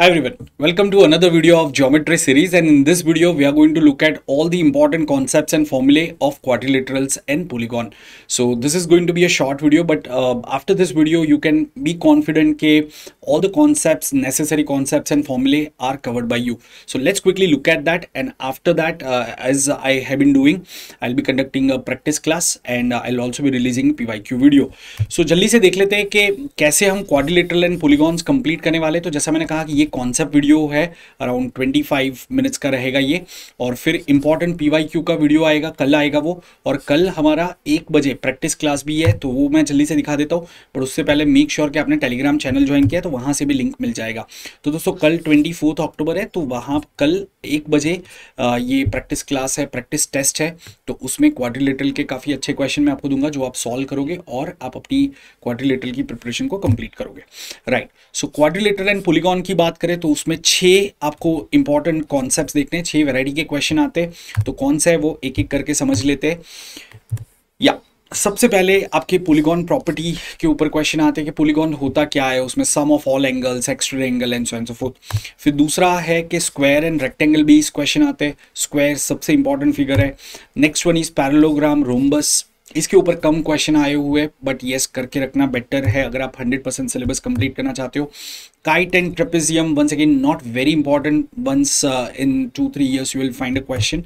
Hi everyone, welcome to another video of geometry series, and in this video we are going to look at all the important concepts and formulae of quadrilaterals and polygon. So this is going to be a short video, but after this video you can be confident that all the concepts, necessary concepts and formulae are covered by you. So let's quickly look at that, and after that as I have been doing, I'll be conducting a practice class and I'll also be releasing PYQ video. So जल्दी से देख लेते हैं कि कैसे हम quadrilateral and polygons complete करने वाले. तो जैसा मैंने कहा कि ये कॉन्सेप्ट वीडियो है, अराउंड 25 मिनट्स का रहेगा ये, और फिर इंपॉर्टेंट पीवाईक्यू का वीडियो आएगा, कल आएगा वो, और कल हमारा 1 बजे प्रैक्टिस क्लास भी है, तो वो मैं जल्दी से दिखा देता हूँ. पर उससे पहले मेक श्योर कि आपने टेलीग्राम चैनल ज्वाइन किया तो वहाँ से भी लिंक मिल जाएगा. तो दोस्तों कल 24 अक्टूबर है, तो वहाँ कल 1 बजे ये प्रैक्टिस क्लास है, प्रैक्टिस टेस्ट है, तो उसमें क्वाड्रिलेटरल के काफ़ी अच्छे क्वेश्चन मैं आपको दूंगा जो आप सॉल्व करोगे और आप अपनी क्वाड्रिलेटरल की प्रिपरेशन को कंप्लीट करोगे. Right, so quadrilateral and polygon की बात करें तो उसमें 6 आपको इंपॉर्टेंट कॉन्सेप्ट्स देखने हैं, 6 वैरायटी के क्वेश्चन आते हैं, तो कौन सा है वो एक एक करके समझ लेते हैं. या सबसे पहले आपके पॉलीगॉन प्रॉपर्टी के ऊपर क्वेश्चन आते हैं कि पॉलीगॉन होता क्या है, उसमें sum of all angles, extra angle and so and so forth. फिर दूसरा है कि स्क्वायर एंड रेक्टेंगल भी इस क्वेश्चन आते हैं, स्क्वायर सबसे इंपॉर्टेंट फिगर है. Next one is parallelogram, rhombus, इसके ऊपर कम क्वेश्चन आए हुए, बट येस करके रखना बेटर है अगर आप 100% सिलेबस कंप्लीट करना चाहते हो. Kite and trapezium, once again not very important, once in 2-3 years you will find a question.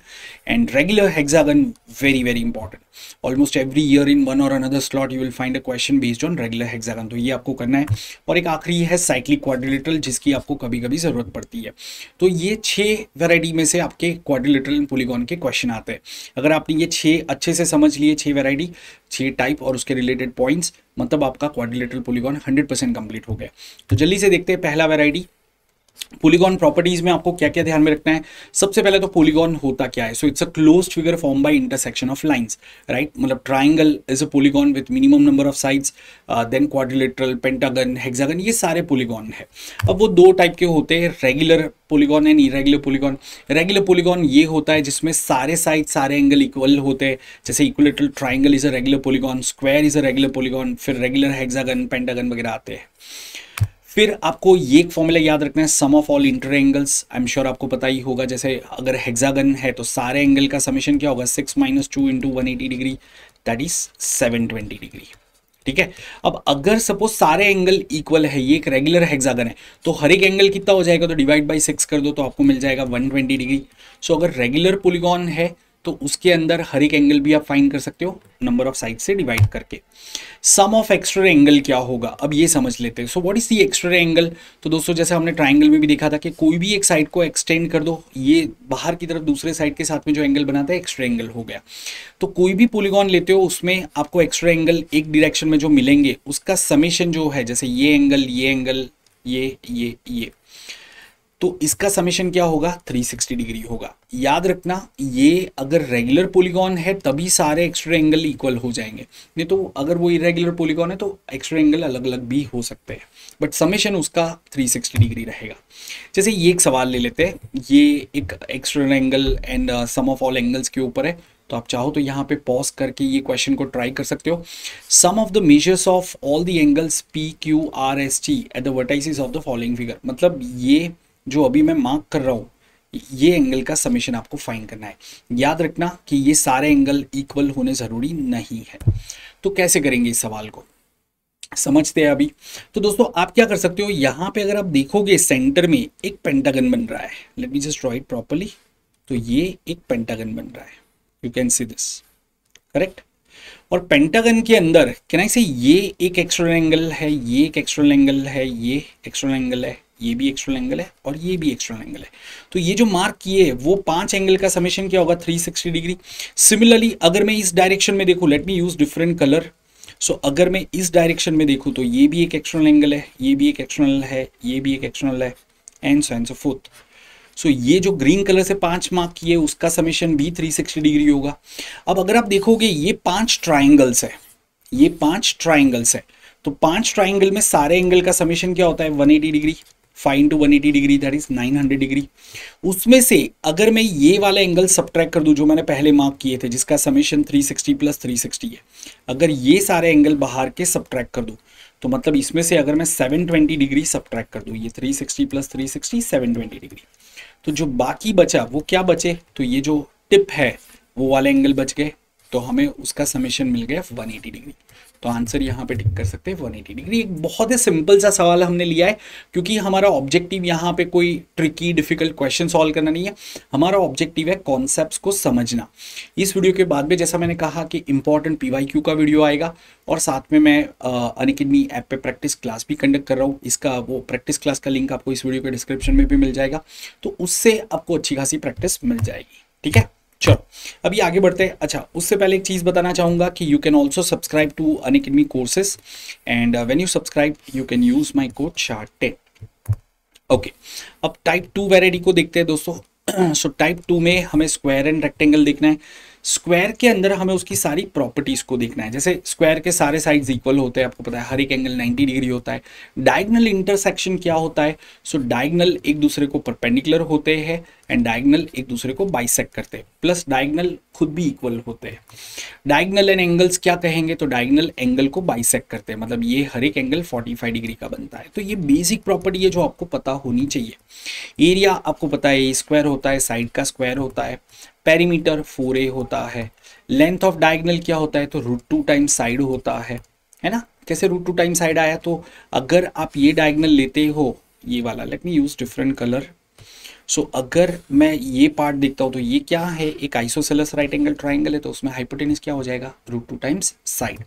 And regular hexagon very very important, almost every year in one or another slot you will find a question based on regular hexagon, तो ये आपको करना है. और एक आखिरी है cyclic quadrilateral, जिसकी आपको कभी कभी जरूरत पड़ती है. तो ये 6 वैरायटी में से आपके क्वाड्रिलेटरल एंड पॉलीगॉन के क्वेश्चन आते हैं. अगर आपने ये 6 अच्छे से समझ लिए, 6 वैरायटी, 6 टाइप और उसके रिलेटेड पॉइंट्स, मतलब आपका क्वाड्रिलेटरल पॉलीगॉन 100% कंप्लीट हो गया. तो जल्दी से देखते हैं पहला वैरायटी, पॉलीगॉन प्रॉपर्टीज में आपको क्या क्या ध्यान में रखना है. सबसे पहले तो पॉलीगॉन होता क्या है. So it's a closed figure form by intersection of lines, right, मतलब triangle is a polygon with minimum number of sides, then quadrilateral, pentagon, hexagon, ये सारे पॉलीगॉन है. अब वो 2 टाइप के होते हैं, regular polygon and irregular polygon. Regular polygon ये होता है जिसमें सारे साइड, सारे एंगल इक्वल होते हैं, जैसे equilateral triangle is a regular polygon, square is a regular polygon, फिर रेगुलर हेक्सागन, पेंटागन वगैरह आते हैं. फिर आपको ये एक फॉर्मूला याद रखना है, sum of all inter angles, I am sure आपको पता ही होगा. जैसे अगर हेक्सागन है तो सारे एंगल का समेशन क्या होगा, 6 - 2 × 180 डिग्री, दैट इज 720 डिग्री. ठीक है. अब अगर सपोज सारे एंगल इक्वल है, ये एक रेगुलर हेक्सागन है, तो हर एक एंगल कितना हो जाएगा, तो डिवाइड बाई 6 कर दो तो आपको मिल जाएगा 120 डिग्री. सो अगर रेगुलर पॉलीगॉन है तो उसके अंदर हर एक एंगल भी आप फाइंड कर सकते हो नंबर ऑफ साइड से डिवाइड करके. सम ऑफ एक्स्ट्रा एंगल क्या होगा, अब ये समझ लेते हैं. So what is the extra angle. तो दोस्तों जैसे हमने ट्रायंगल में भी देखा था कि कोई भी एक साइड को एक्सटेंड कर दो, ये बाहर की तरफ दूसरे साइड के साथ में जो एंगल बनाता है एक्स्ट्रा एंगल हो गया. तो कोई भी पॉलीगॉन लेते हो उसमें आपको एक्स्ट्रा एंगल एक डिरेक्शन में जो मिलेंगे उसका समेशन जो है, जैसे ये एंगल, ये एंगल, ये, तो इसका समेशन क्या होगा, 360 डिग्री होगा. याद रखना, ये अगर रेगुलर पॉलीगॉन है तभी सारे एक्स्ट्रा एंगल इक्वल हो जाएंगे, नहीं तो अगर वो इरेगुलर पॉलीगॉन है तो एक्स्ट्रा एंगल अलग अलग भी हो सकते हैं, बट समेशन उसका 360 डिग्री रहेगा. जैसे ये एक सवाल ले लेते हैं, ये एक extra angle and sum of all angles के ऊपर है, तो आप चाहो तो यहाँ पे पॉज करके ये क्वेश्चन को ट्राई कर सकते हो. Sum of the measures of all the angles PQRST at the vertices of the following figure, मतलब ये जो अभी मैं मार्क कर रहा हूँ ये एंगल का समेशन आपको फाइंड करना है. याद रखना कि ये सारे एंगल इक्वल होने ज़रूरी नहीं है. तो कैसे करेंगे इस सवाल को समझते हैं अभी. तो दोस्तों आप क्या कर सकते हो, यहाँ पे अगर आप देखोगे सेंटर में एक पेंटागन बन रहा है, let me just draw it properly. तो ये एक पेंटागन बन रहा है, you can see this, correct. और पेंटागन के अंदर कैन आई से ये एक एक्सटर्नल एंगल है, ये एक एक्सटर्नल एंगल है, ये एक्सटर्नल एंगल है, ये भी एक्सटर्नल एंगल है और ये भी एक्सटर्नल एंगल है. तो ये जो मार्क किए वो 5 एंगल का समेशन क्या होगा, 360 डिग्री. सिमिलरली अगर मैं इस डायरेक्शन में देखूं, let me use different colour. So अगर मैं इस डायरेक्शन में देखूं तो ये भी एक एक्सटर्नल एंगल है, ये भी एक एक्सटर्नल है, ये भी एक एक्सटर्नल है, एंड सो फोर्थ. सो ये जो ग्रीन कलर से 5 मार्क किए उसका समेशन भी 360 डिग्री होगा. अब अगर आप देखोगे ये 5 ट्राइंगल्स है, ये 5 ट्राइंगल्स है, तो 5 ट्राइंगल में सारे एंगल का समेशन क्या होता है, 180 degree. 5 × 180 degree, that is 900 degree. उसमें से अगर मैं ये वाला एंगल सब्ट्रैक्ट कर दूं जो मैंने पहले मार्क किए थे जिसका समेशन 360 + 360 है, अगर ये सारे एंगल बाहर के सब्ट्रैक्ट कर दूं तो मतलब इसमें से अगर मैं 720 डिग्री सब्ट्रैक्ट कर दूँ, ये 360 प्लस 360 720 डिग्री, तो जो बाकी बचा वो क्या बचे, तो ये जो टिप है वो वाले एंगल बच गए, तो हमें उसका समेशन मिल गया 180 डिग्री। तो आंसर यहाँ पे टिक कर सकते हैं 180 डिग्री। एक बहुत ही सिंपल सा सवाल हमने लिया है, क्योंकि हमारा ऑब्जेक्टिव यहाँ पे कोई ट्रिकी डिफिकल्ट क्वेश्चन सॉल्व करना नहीं है, हमारा ऑब्जेक्टिव है कॉन्सेप्ट्स को समझना। इस वीडियो के बाद में जैसा मैंने कहा कि इंपॉर्टेंट PYQ का वीडियो आएगा, और साथ में मैं अनअकैडमी ऐप पे प्रैक्टिस क्लास भी कंडक्ट कर रहा हूँ, इसका वो प्रैक्टिस क्लास का लिंक आपको इस वीडियो के डिस्क्रिप्शन में भी मिल जाएगा, तो उससे आपको अच्छी खासी प्रैक्टिस मिल जाएगी। ठीक है, चलो अभी आगे बढ़ते हैं। अच्छा, उससे पहले एक चीज़ बताना चाहूँगा कि you can also subscribe to Unacademy courses, and when you subscribe you can use my code CAT 10। Okay, अब टाइप 2 वैरायटी को देखते हैं दोस्तों। सो टाइप 2 में हमें स्क्वायर एंड रेक्टेंगल देखना है। स्क्वायर के अंदर हमें उसकी सारी प्रॉपर्टीज़ को देखना है, जैसे स्क्वायर के सारे साइड्स इक्वल होते हैं, आपको पता है हर एक एंगल 90 डिग्री होता है। डायगनल इंटरसेक्शन क्या होता है, सो डायगनल एक दूसरे को परपेंडिकुलर होते हैं, एंड डायगनल एक दूसरे को बाइसेक्ट करते हैं, प्लस डायगनल खुद भी इक्वल होते हैं। डायगनल एंड एंगल्स क्या कहेंगे, तो डायगनल एंगल को बाइसेक्ट करते हैं, मतलब ये हर एक एंगल 45 डिग्री का बनता है। तो ये बेसिक प्रॉपर्टी है जो आपको पता होनी चाहिए। एरिया आपको पता है ए स्क्वायर होता है, साइड का स्क्वायर होता है, पेरीमीटर 4a होता है, लेंथ ऑफ डायगनल क्या होता है, तो √2 टाइम साइड होता है ना। कैसे √2 टाइम साइड आया, तो अगर आप ये डायगनल लेते हो, ये वाला, let me use different colour. So अगर मैं ये पार्ट देखता हूँ तो ये क्या है, एक आइसोसेलस राइट एंगल ट्राइंगल है, तो उसमें हाइपोटेन्यूस क्या हो जाएगा, √2 times side.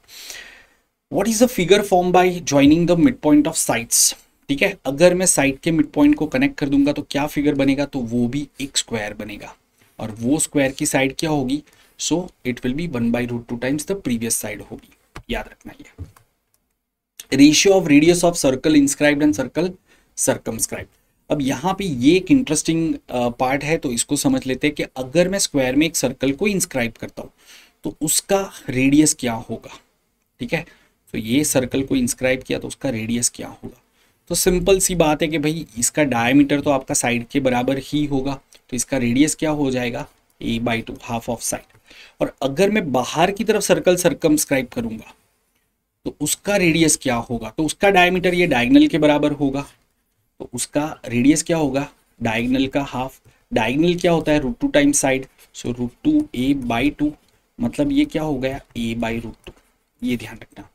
What is the figure form by joining the mid point of sides. ठीक है, अगर मैं साइड के मिड पॉइंट को कनेक्ट कर दूंगा तो क्या फिगर बनेगा, तो वो भी एक स्क्वायर बनेगा, और वो स्क्वायर की साइड क्या होगी, so it will be 1/√2 times the previous side होगी, याद रखना ये। Ratio of radius of circle inscribed and circle circumscribed. अब यहाँ पे ये एक इंटरेस्टिंग पार्ट है, तो इसको समझ लेते हैं कि अगर मैं स्क्वायर में एक सर्कल को इंस्क्राइब करता हूँ तो उसका रेडियस क्या होगा। ठीक है, तो ये सर्कल को इंस्क्राइब किया तो उसका रेडियस क्या होगा, तो सिंपल सी बात है कि भाई इसका डायमीटर तो आपका साइड के बराबर ही होगा, तो इसका रेडियस क्या हो जाएगा, a/2, हाफ ऑफ साइड। और अगर मैं बाहर की तरफ सर्कल सर्कमस्क्राइब करूंगा तो उसका रेडियस क्या होगा, तो उसका डायमीटर ये डायगनल के बराबर होगा, तो उसका रेडियस क्या होगा, डायगनल का हाफ। डायगनल क्या होता है, √2 टाइम साइड, सो √2 a/2, मतलब ये क्या हो गया, a/√2। ये ध्यान रखना,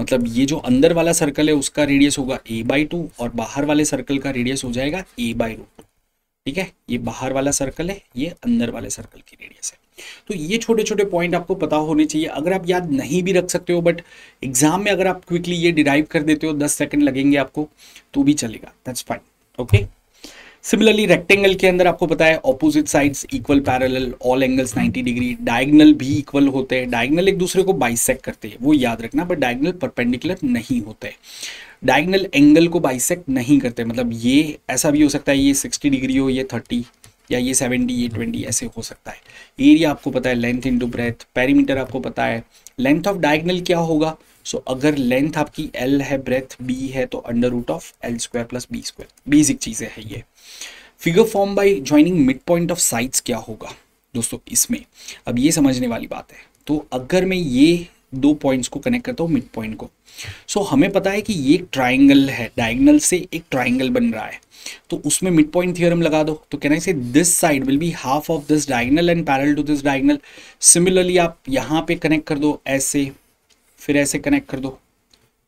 मतलब ये जो अंदर वाला सर्कल है उसका रेडियस होगा a/2, और बाहर वाले सर्कल का रेडियस हो जाएगा a/√2। ठीक है, ये बाहर वाला सर्कल है, ये अंदर वाले सर्कल की रेडियस है। तो ये छोटे छोटे पॉइंट आपको पता होने चाहिए। अगर आप याद नहीं भी रख सकते हो, बट एग्जाम में अगर आप क्विकली ये डिराइव कर देते हो, 10 सेकंड लगेंगे आपको, तो भी चलेगा, that's fine. Okay, similarly rectangle के अंदर आपको पता है opposite sides equal parallel, all angles 90 degree, diagonal भी इक्वल होते हैं, डायगनल एक दूसरे को बाइसेक्ट करते हैं, वो याद रखना, बट डायगनल परपेंडिकुलर नहीं होते, डायगनल एंगल को बाइसेक्ट नहीं करते। मतलब ये ऐसा भी हो सकता है, ये 60 डिग्री हो, ये 30, या ये 70, ये 20, ऐसे हो सकता है। एरिया आपको पता है, लेंथ इंटू ब्रेथ, पेरीमीटर आपको पता है। लेंथ ऑफ डायगनल क्या होगा, सो अगर लेंथ आपकी l है, ब्रेथ b है, तो √(L² + B²)। बेसिक चीज़ें है ये। Figure form by joining mid point of sides क्या होगा दोस्तों, इसमें अब ये समझने वाली बात है। तो अगर मैं ये दो पॉइंट्स को कनेक्ट करता हूँ, मिड पॉइंट को, सो हमें पता है कि ये एक ट्राइंगल है, डायगनल से एक ट्राइंगल बन रहा है, तो उसमें मिड पॉइंट थ्योरम लगा दो, तो can I say this side will be half of this diagonal and parallel to this diagonal. Similarly आप यहाँ पे कनेक्ट कर दो, ऐसे, फिर ऐसे कनेक्ट कर दो,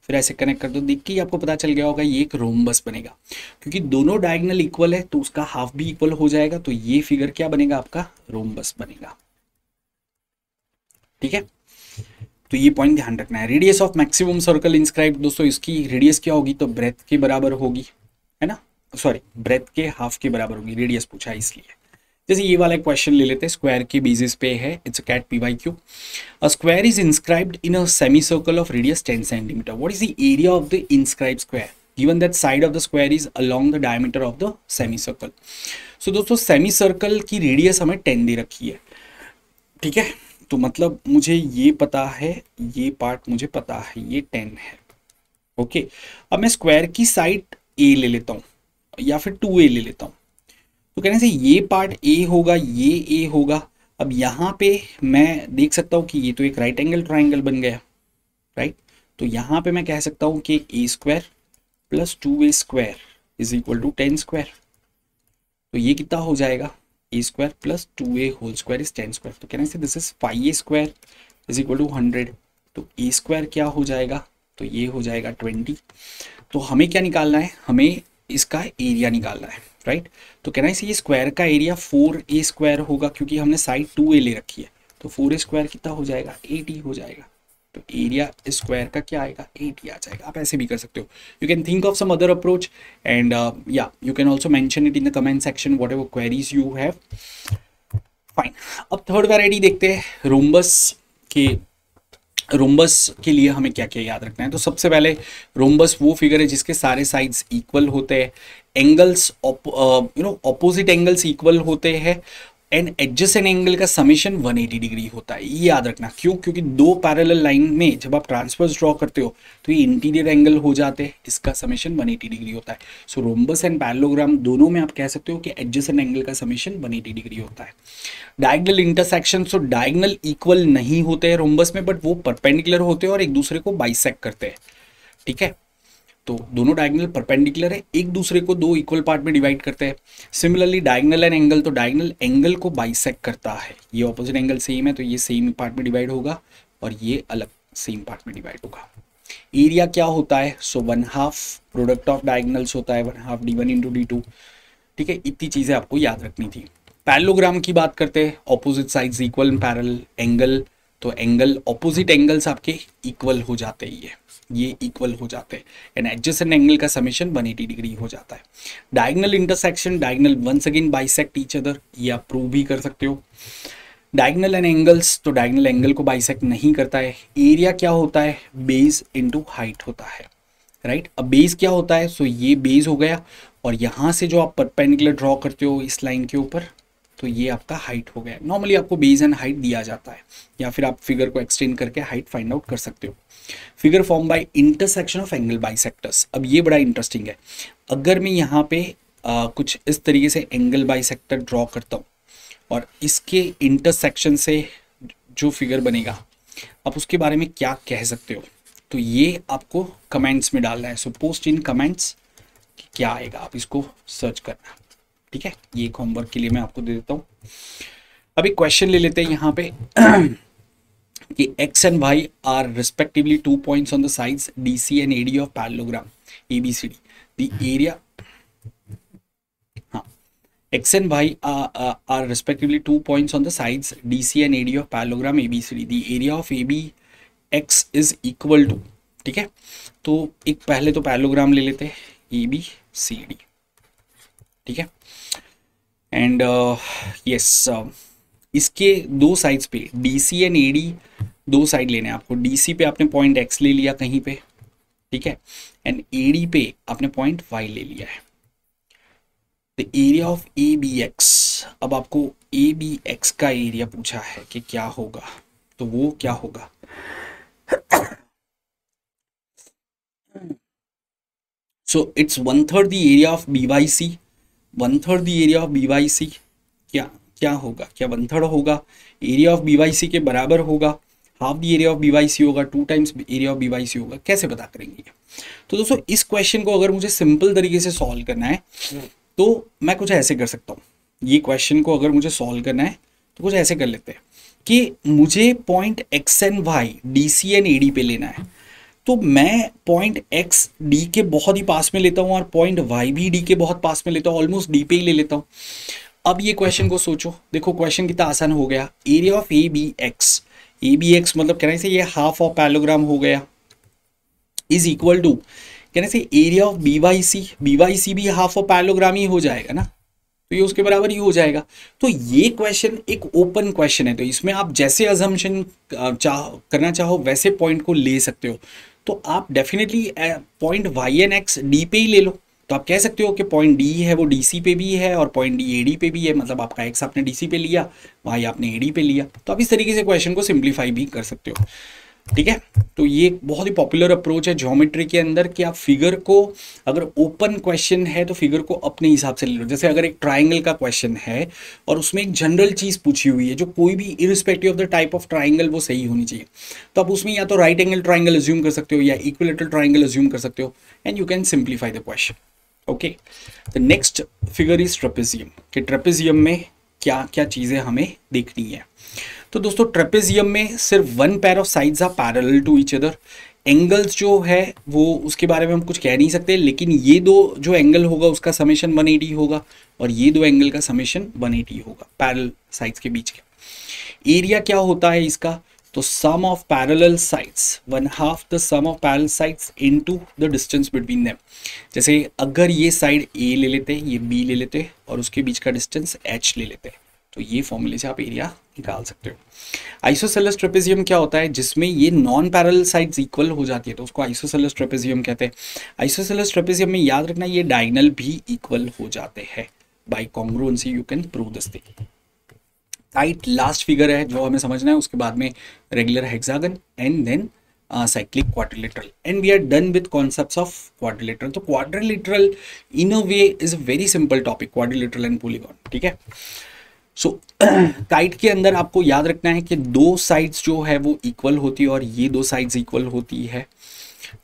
फिर ऐसे कनेक्ट कर दो, देख के आपको पता चल गया होगा ये एक रोम्बस बनेगा, क्योंकि दोनों डायगनल इक्वल है, तो उसका हाफ भी इक्वल हो जाएगा, तो ये फिगर क्या बनेगा, आपका रोम्बस बनेगा। ठीक है, तो ये पॉइंट ध्यान रखना है। Radius of maximum circle inscribe दोस्तों, इसकी रेडियस क्या होगी, तो ब्रेथ के बराबर होगी, है ना, सॉरी ब्रेथ के हाफ के बराबर होगी, रेडियस पूछा है इसलिए। जैसे ये वाला क्वेश्चन ले लेते हैं, स्क्वायर के बेसिस पे है, it's a CAT PYQ। A square is inscribed in a semi circle of radius 10 centimetre, what is the area of the inscribe square given that side of the square is along the diameter of the semi circle. So दोस्तों semi circle की radius हमें 10 दे रखी है, ठीक है, तो मतलब मुझे ये पता है, ये पार्ट मुझे पता है, ये 10 है। ओके, अब मैं स्क्वायर की साइड a ले लेता हूँ, या फिर 2a ले लेता हूँ, तो कहने से ये पार्ट a होगा, ये a होगा। अब यहाँ पे मैं देख सकता हूँ कि ये तो एक राइट एंगल ट्राइंगल बन गया, राइट, तो यहाँ पे मैं कह सकता हूँ कि a square plus 2a square is equal to 10 square. तो ये कितना हो जाएगा, a square plus 2a whole square is 10 square. तो कहने से this is 5a square is equal to 100। तो ए स्क्वायर क्या हो जाएगा, तो ये हो जाएगा 20। तो हमें क्या निकालना है, हमें इसका एरिया निकालना है, राइट। तो कहना है ये स्क्वायर का एरिया 4a स्क्वायर होगा क्योंकि हमने साइड 2a ले रखी है। तो 4a स्क्वायर कितना हो जाएगा, 80 हो जाएगा। तो एरिया स्क्वायर का क्या आएगा, 80 आ जाएगा। आप ऐसे भी कर सकते हो, you can think of some other approach and या you can also mention it in the comment section whatever queries you have. Fine, अब थर्ड वैरायटी देखते हैं, रोम्बस के लिए हमें क्या क्या याद रखना है। तो सबसे पहले रोम्बस वो फिगर है जिसके सारे साइड्स इक्वल होते हैं, एंगल्स ऑपोजिट एंगल्स इक्वल होते हैं एंड एडजेसेंट एंगल का समेशन 180 डिग्री होता है। ये याद रखना, क्यों, क्योंकि दो पैरेलल लाइन में जब आप ट्रांसवर्स ड्रॉ करते हो तो ये इंटीरियर एंगल हो जाते हैं, इसका समेशन 180 डिग्री होता है। सो रोम्बस एंड पैरेललोग्राम दोनों में आप कह सकते हो कि एडजेसेंट एंगल का समेशन 180 डिग्री होता है। Diagonal intersection, so diagonal equal नहीं होते हैं रोम्बस में, बट वो परपेंडिकुलर होते हैं और एक दूसरे को बाइसेक्ट करते हैं, ठीक है। तो दोनों डायगोनल परपेंडिकुलर है, एक दूसरे को दो इक्वल पार्ट में डिवाइड करते हैं। सिमिलरली डायगोनल एंड एंगल, तो डायगोनल एंगल को बाइसेक्ट करता है, ये ऑपोजिट एंगल सेम है तो ये सेम पार्ट में डिवाइड होगा और ये अलग सेम पार्ट में डिवाइड होगा। एरिया क्या होता है, सो 1/2 प्रोडक्ट ऑफ डायगोनल्स होता है, 1/2 d1 into d2, ठीक है। इतनी चीजें आपको याद रखनी थी। पैरेललोग्राम की बात करते हैं, opposite sides equal and parallel angle, तो एंगल ऑपोजिट एंगल्स आपके इक्वल हो जाते ही है, ये इक्वल हो जाते हैं एंड एडजेसेंट एंगल का समेशन 180 डिग्री हो जाता है। Diagonal intersection, diagonal once again bisect each other, ये आप प्रूव भी कर सकते हो। डायगोनल एंड एंगल्स, तो डायगोनल एंगल को बाइसेक्ट नहीं करता है। एरिया क्या होता है, बेस इंटू हाइट होता है, राइट। अब बेस क्या होता है, सो ये बेस हो गया और यहाँ से जो आप परपेंडिकुलर ड्रॉ करते हो इस लाइन के ऊपर, तो ये आपका हाइट हो गया। नॉर्मली आपको बेस एंड हाइट दिया जाता है या फिर आप फिगर को एक्सटेंड करके हाइट फाइंड आउट कर सकते हो। Figure form by intersection of angle bisectors, अब ये बड़ा इंटरेस्टिंग है। अगर मैं यहाँ पे कुछ इस तरीके से एंगल बाइसेक्टर ड्रॉ करता हूँ और इसके इंटरसेक्शन से जो फिगर बनेगा आप उसके बारे में क्या कह सकते हो, तो ये आपको कमेंट्स में डालना है। सो पोस्ट इन कमेंट्स क्या आएगा, आप इसको सर्च करना, ठीक है। ये एक होमवर्क के लिए मैं आपको दे देता हूँ। अब एक क्वेश्चन ले लेते हैं यहाँ पे कि x and y are respectively 2 points on the sides DC and AD of parallelogram ABCD, the area, हाँ, x and y are respectively 2 points on the sides DC and AD of parallelogram ABCD, the area of AB x is equal to, ठीक है। तो एक पहले तो parallelogram ले लेते हैं ABCD, ठीक है। एंड यस, इसके दो साइड्स पे DC एंड AD दो साइड लेने हैं आपको। DC पे आपने पॉइंट X ले लिया कहीं पे, ठीक है, एंड AD पे आपने पॉइंट Y ले लिया है। द एरिया ऑफ ABX, अब आपको ABX का एरिया पूछा है कि क्या होगा, तो वो क्या होगा। So it's 1/3 the area of BYC, 1/3 the area of BYC क्या होगा, क्या 1/3 होगा, एरिया ऑफ BYC के बराबर होगा, half the area of BYC होगा, 2 टाइम्स एरिया ऑफ BYC होगा, कैसे पता करेंगे। तो दोस्तों इस क्वेश्चन को अगर मुझे सिंपल तरीके से सॉल्व करना है तो मैं कुछ ऐसे कर सकता हूँ। ये क्वेश्चन को अगर मुझे सॉल्व करना है तो कुछ ऐसे कर लेते हैं कि मुझे point X and Y DC and AD पे लेना है, तो मैं पॉइंट X D के बहुत ही पास में लेता हूँ और पॉइंट Y भी D के बहुत पास में लेता हूँ, ऑलमोस्ट D पे ही ले लेता हूँ। अब ये क्वेश्चन को सोचो, देखो क्वेश्चन कितना आसान हो गया। एरिया ऑफ ABX मतलब कहने से ये हाफ ऑफ पैरेललोग्राम हो गया, इज इक्वल टू कहने से एरिया ऑफ BYC भी हाफ ऑफ पैरेललोग्राम ही हो जाएगा ना, तो ये उसके बराबर ही हो जाएगा। तो ये क्वेश्चन एक ओपन क्वेश्चन है, तो इसमें आप जैसे अजम्पशन करना चाहो वैसे पॉइंट को ले सकते हो। तो आप डेफिनेटली पॉइंट YNX D पे ही ले लो, तो आप कह सकते हो कि पॉइंट D है वो DC पे भी है और पॉइंट D AD पे भी है, मतलब आपका X आपने DC पे लिया, Y आपने AD पे लिया। तो आप इस तरीके से क्वेश्चन को सिंप्लीफाई भी कर सकते हो। ठीक है। तो ये एक बहुत ही पॉपुलर अप्रोच है ज्योमेट्री के अंदर कि आप फिगर को, अगर ओपन क्वेश्चन है तो फिगर को अपने हिसाब से ले लो। जैसे अगर एक ट्राइंगल का क्वेश्चन है और उसमें एक जनरल चीज़ पूछी हुई है जो कोई भी irrespective of the type of triangle वो सही होनी चाहिए, तो आप उसमें या तो राइट एंगल ट्राइंगल एज्यूम कर सकते हो या इक्विलेटरल ट्राइंगल एज्यूम कर सकते हो and you can simplify the question. Okay, the next figure is trapezium, कि ट्रेपेजियम में क्या क्या चीज़ें हमें देखनी है। तो दोस्तों ट्रेपेजियम में सिर्फ one pair of sides are parallel to each other, angles जो है वो उसके बारे में हम कुछ कह नहीं सकते, लेकिन ये दो जो एंगल होगा उसका समेशन 180 होगा और ये दो एंगल का समेशन 180 होगा पैरेलल साइड्स के बीच के। एरिया क्या होता है इसका, तो sum of parallel sides, 1/2 the sum of parallel sides into the distance between them. जैसे अगर ये साइड ए ले लेते हैं, ये बी ले लेते हैं और उसके बीच का डिस्टेंस एच ले लेते हैं, तो ये फॉर्मूले से आप एरिया निकाल सकते हो। आइसोसेल्स ट्रेपेजियम क्या होता है, जिसमें ये नॉन पैरेलल साइड्स इक्वल हो जाती है, तो उसको आइसोसेल्स ट्रेपेजियम कहते हैं। आइसोसेल्स ट्रेपेजियम में याद रखना ये डायगोनल भी इक्वल हो जाते हैं, by congruency you can prove this thing. Right, last figure है जो हमें समझना है, उसके बाद में regular hexagon and then cyclic quadrilateral and we are done with concepts of quadrilateral. तो quadrilateral in a way is a very simple topic, quadrilateral and polygon, ठीक है। सो काइट के अंदर आपको याद रखना है कि दो साइड्स जो है वो इक्वल होती है और ये दो साइड्स इक्वल होती है,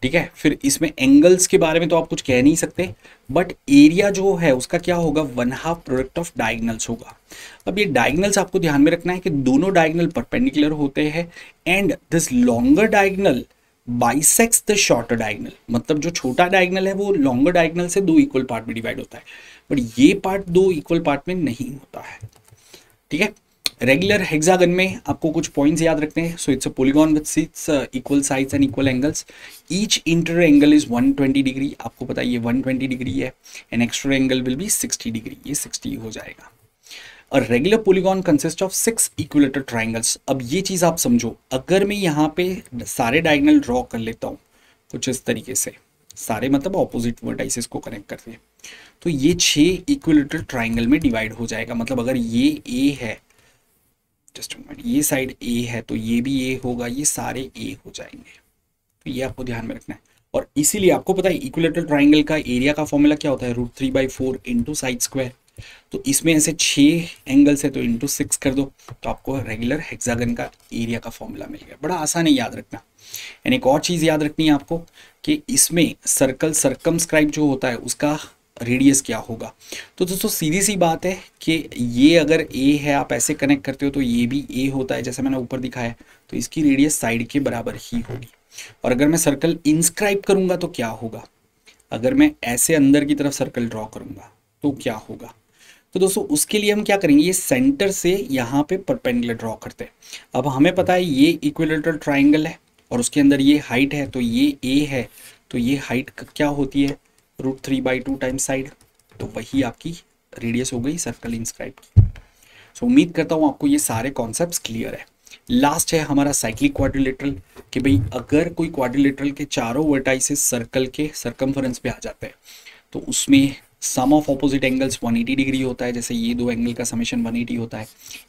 ठीक है। फिर इसमें एंगल्स के बारे में तो आप कुछ कह नहीं सकते, बट एरिया जो है उसका क्या होगा, 1/2 प्रोडक्ट ऑफ डायगनल्स होगा। अब ये डायगनल्स आपको ध्यान में रखना है कि दोनों डायगनल परपेंडिकुलर होते हैं and this longer diagonal bisects the shorter diagonal, मतलब जो छोटा डायगनल है वो लॉन्गर डायगनल से दो इक्वल पार्ट में डिवाइड होता है, बट ये पार्ट दो इक्वल पार्ट में नहीं होता है, ठीक है। रेगुलर हेक्सागन में आपको कुछ पॉइंट्स याद रखते हैं। So it's a polygon with 6 equal sides and equal angles, each inter angle is 120 degree, आपको पता है ये 120 डिग्री है, and extra angle will be 60 degree, ये 60 हो जाएगा। और regular polygon consist of 6 equilateral triangles. अब ये चीज़ आप समझो, अगर मैं यहाँ पे सारे डायगोनल ड्रॉ कर लेता हूँ कुछ इस तरीके से, सारे मतलब ऑपोजिट वर्टाइसेस को कनेक्ट करते हैं, तो ये 6 इक्विलेटरल ट्राइंगल में डिवाइड हो जाएगा। मतलब अगर ये ए है, ये साइड ए है तो ये भी ए होगा, ये सारे ए हो जाएंगे, तो ये आपको ध्यान में रखना है। और इसीलिए आपको पता है इक्विलेटरल ट्राइंगल का एरिया का फॉर्मूला क्या होता है, √3/4 इंटू साइड स्क्वायर। तो इसमें ऐसे 6 एंगल्स है तो इंटू 6 कर दो, तो आपको रेगुलर हेक्सागन का एरिया का फॉर्मूला मिल गया। बड़ा आसान है याद रखना। एंड एक और चीज़ याद रखनी है आपको कि इसमें सर्कल सर्कमस्क्राइब जो होता है उसका रेडियस क्या होगा। तो दोस्तों सीधी सी बात है कि ये अगर ए है आप ऐसे कनेक्ट करते हो तो ये भी ए होता है, जैसे मैंने ऊपर दिखाया, तो इसकी रेडियस साइड के बराबर ही होगी। और अगर मैं सर्कल इंस्क्राइब करूँगा तो क्या होगा, अगर मैं ऐसे अंदर की तरफ सर्कल ड्रॉ करूँगा तो क्या होगा। तो दोस्तों उसके लिए हम क्या करेंगे, ये सेंटर से यहाँ पे परपेंडिकुलर ड्रॉ करते हैं। अब हमें पता है ये इक्विलेटरल ट्राइंगल है और उसके अंदर ये हाइट है, तो ये ए है तो ये हाइट क्या होती है, √3/2 टाइम साइड, तो वही आपकी रेडियस हो गई सर्कल इंस्क्राइब की। सो उम्मीद करता हूँ आपको ये सारे कॉन्सेप्ट्स क्लियर है। लास्ट है हमारा साइक्लिक क्वाड्रिलेटरल, कि भाई अगर कोई क्वाड्रिलेटरल के चारों वर्टाइसेस सर्कल के सर्कम्फरेंस पे आ जाते हैं तो उसमें sum of opposite angles 180 degree होता है, जैसे ये दो एंगल का समेशन 180 होता है।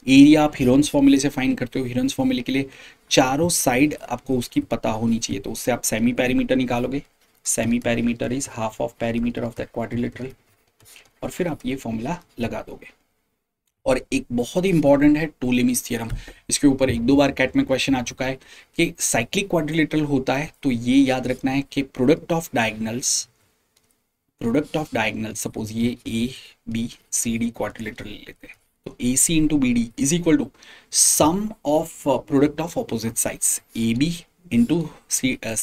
एरिया आप हिरोन्स फॉर्मूले से फाइंड करते हो, हिरोन्स फॉर्मूले के लिए चारों साइड आपको उसकी पता होनी चाहिए, तो उससे आप सेमी पैरीमीटर निकालोगे, semi perimeter is 1/2 of perimeter of that quadrilateral, और फिर आप ये फॉर्मूला लगा दोगे। और एक बहुत ही इंपॉर्टेंट है टोलेमीज थ्योरम, इसके ऊपर 1-2 बार कैट में क्वेश्चन आ चुका है कि साइक्लिक क्वाड्रिलेटरल होता है तो ये याद रखना है कि प्रोडक्ट ऑफ डायगनल्स सपोज ये ABCD क्वाड्रिलेटरल लेते हैं, तो AC × BD is equal to sum of product of opposite sides, AB ×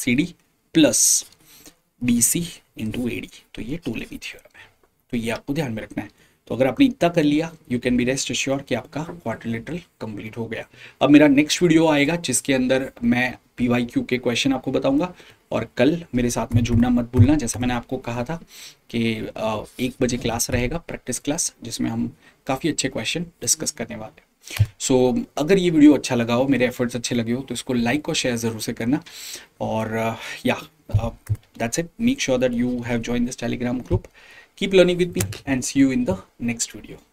CD plus BC × AD, तो ये टोलेमी थ्योरम है, तो ये आपको ध्यान में रखना है। तो अगर आपने इतना कर लिया, you can be rest assured कि आपका क्वाड्रिलेटरल कंप्लीट हो गया। अब मेरा नेक्स्ट वीडियो आएगा जिसके अंदर मैं PYQ के क्वेश्चन आपको बताऊंगा, और कल मेरे साथ में जुड़ना मत भूलना। जैसा मैंने आपको कहा था कि 1 बजे क्लास रहेगा, प्रैक्टिस क्लास, जिसमें हम काफ़ी अच्छे क्वेश्चन डिस्कस करने वाले हैं। सो अगर ये वीडियो अच्छा लगा हो, मेरे एफर्ट्स अच्छे लगे हो, तो इसको लाइक और शेयर ज़रूर से करना। और that's it. Make sure that you have joined this Telegram group. Keep learning with me and see you in the next video.